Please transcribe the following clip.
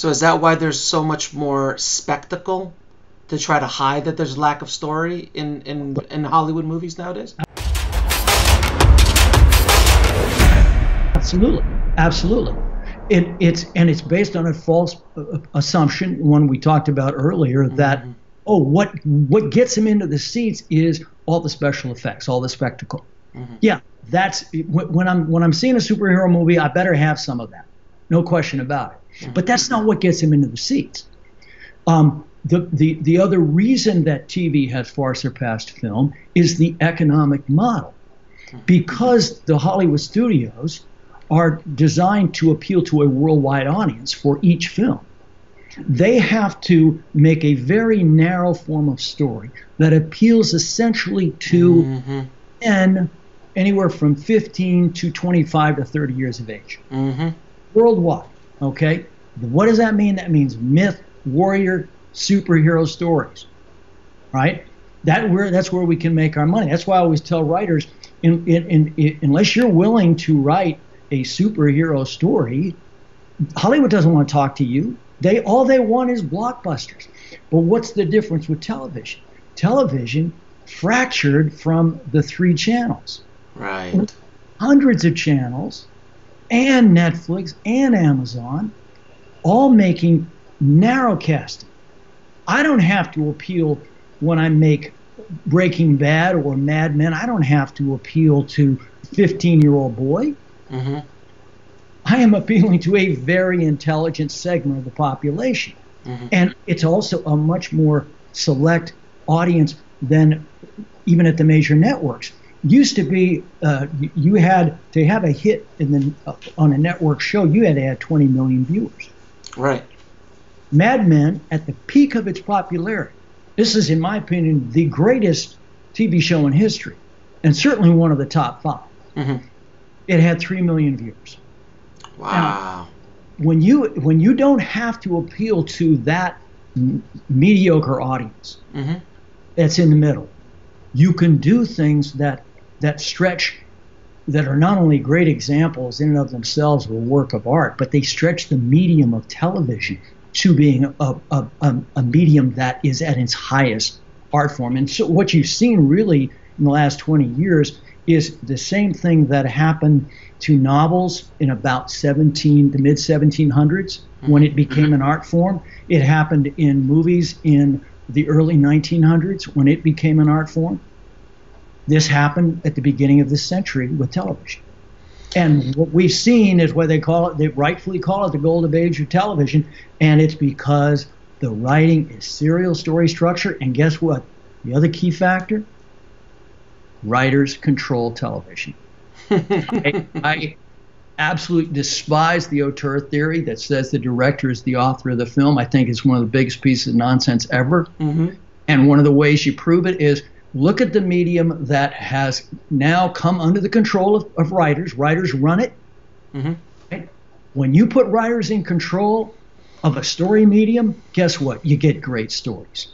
So is that why there's so much more spectacle to try to hide that there's lack of story in Hollywood movies nowadays? Absolutely, absolutely. It's based on a false assumption, one we talked about earlier, that what gets him into the seats is all the special effects, all the spectacle. Yeah, that's when I'm seeing a superhero movie, I better have some of that, no question about it. But that's not what gets him into the seats. The other reason that TV has far surpassed film is the economic model, because the Hollywood studios are designed to appeal to a worldwide audience for each film. They have to make a very narrow form of story that appeals essentially to men anywhere from 15 to 25 to 30 years of age, worldwide. Okay, what does that mean? That means myth, warrior, superhero stories, right? That's where we can make our money. That's why I always tell writers, unless you're willing to write a superhero story, Hollywood doesn't want to talk to you. All they want is blockbusters. But what's the difference with television? Television fractured from the three channels, right? Hundreds of channels, and Netflix and Amazon, all making narrow casting. I don't have to appeal when I make Breaking Bad or Mad Men. I don't have to appeal to 15-year-old boy. I am appealing to a very intelligent segment of the population. And it's also a much more select audience than even at the major networks. Used to be, you had to have a hit on a network show, you had to have 20 million viewers. Right. Mad Men, at the peak of its popularity, this is, in my opinion, the greatest TV show in history, and certainly one of the top five. It had 3 million viewers. Wow. Now, when you don't have to appeal to that mediocre audience that's in the middle, you can do things that stretch, that are not only great examples in and of themselves of a work of art, but they stretch the medium of television to being a medium that is at its highest art form. And so what you've seen really in the last 20 years is the same thing that happened to novels in about the mid-1700s when it became an art form. It happened in movies in the early 1900s when it became an art form. This happened at the beginning of this century with television. And what we've seen is what they rightfully call it the golden age of television, and it's because the writing is serial story structure, and guess what? The other key factor? Writers control television. I absolutely despise the auteur theory that says the director is the author of the film. I think it's one of the biggest pieces of nonsense ever. And one of the ways you prove it is look at the medium that has now come under the control of writers. Writers run it. Right? When you put writers in control of a story medium, guess what? You get great stories.